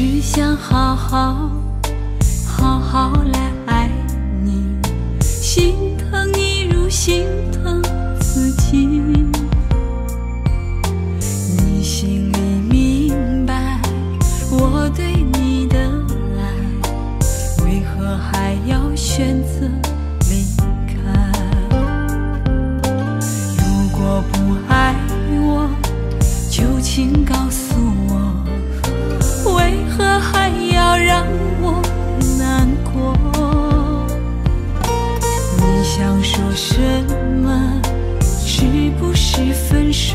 只想好好好好来爱你，心疼你如心疼自己。你心里明白我对你的爱，为何还要选择离开？如果不爱我，就请告诉我。 为何还要让我难过？你想说什么？是不是分手？